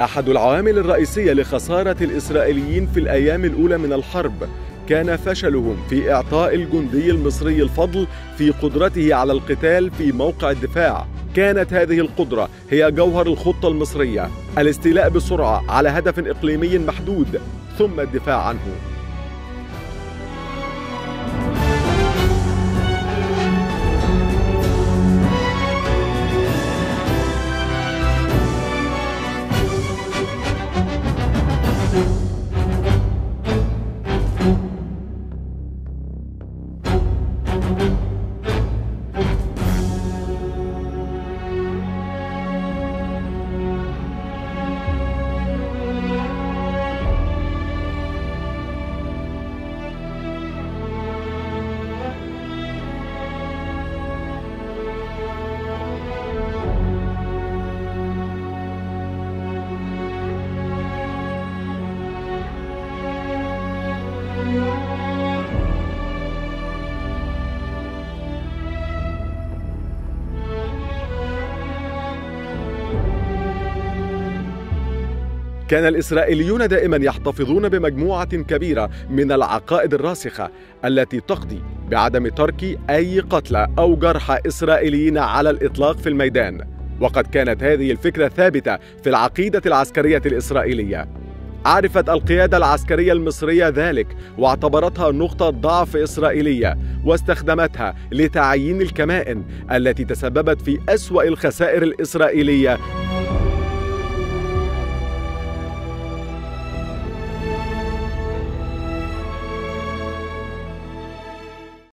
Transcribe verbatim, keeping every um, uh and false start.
أحد العوامل الرئيسية لخسارة الإسرائيليين في الأيام الأولى من الحرب كان فشلهم في إعطاء الجندي المصري الفضل في قدرته على القتال في موقع الدفاع. كانت هذه القدرة هي جوهر الخطة المصرية، الاستيلاء بسرعة على هدف إقليمي محدود ثم الدفاع عنه. كان الإسرائيليون دائما يحتفظون بمجموعة كبيرة من العقائد الراسخة التي تقضي بعدم ترك أي قتلى أو جرحى إسرائيليين على الإطلاق في الميدان، وقد كانت هذه الفكرة ثابتة في العقيدة العسكرية الإسرائيلية. عرفت القيادة العسكرية المصرية ذلك واعتبرتها نقطة ضعف إسرائيلية واستخدمتها لتعيين الكمائن التي تسببت في أسوأ الخسائر الإسرائيلية